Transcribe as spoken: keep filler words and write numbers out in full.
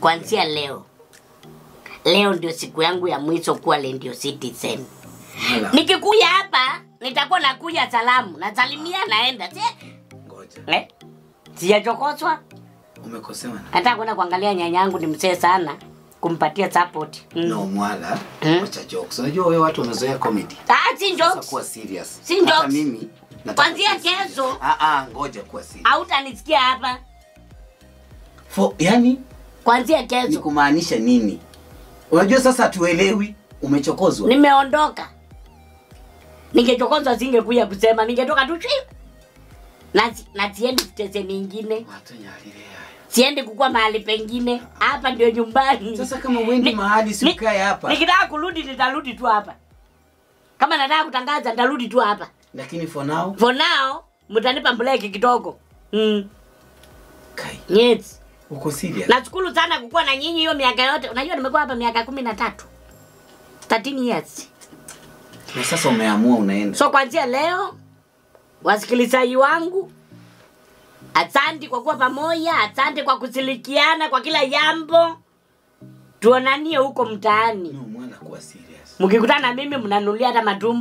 Kuanzia leo, leo ndio siku yangu ya mwisho kuwa Radio Citizen. Nikikuja hapa, nitakuwa nakuja salamu, nasalimia naenda. Ngoja. Eh? Sijachokoswa? Umekosewa na. Nataka kwenda kuangalia nyanyangu ni mzee sana, kumpatia support. Mm. No Mwala, acha mm. jokes. Unajua wewe watu wamezoea comedy. Ah, si jokes. Sasa kuwa serious. Si jokes. Hata mimi. Kuanzia kesho. Ah ah, ngoja kuwa serious. Hautanisikia hapa. For yani kuanzia kesho. Ni kumaanisha nini? Unajua sasa tuelewi, umechokozwa. Nimeondoka. Ningechokozwa singekuja kusema, ningetoka tu. Na na siendi kutese nyingine. Watu nyalilea. Siendi kukua mahali pengine. Hapa ndio nyumbani. Sasa kama wendi mahali si ukae hapa. Nikitaka kurudi nitarudi tu hapa. Kama nataka kutangaza nitarudi tu hapa. Lakini for now? For now, mtanipa break kidogo. Mm. Kai. Yes. Uko serious? Nashukuru sana kukua na nyinyi hiyo miaka yote. Unajua nimekuwa hapa miaka kumi na tatu. thirteen years. Na sasa umeamua unaenda. So kuanzia leo wasikilizaji wangu, asante kwa kuwa pamoja, asante kwa kusilikiana kwa kila jambo. Tuonanie huko mtaani. No, Mwala kuwa serious. Mkikutana na mimi mnanulia hata matumbo.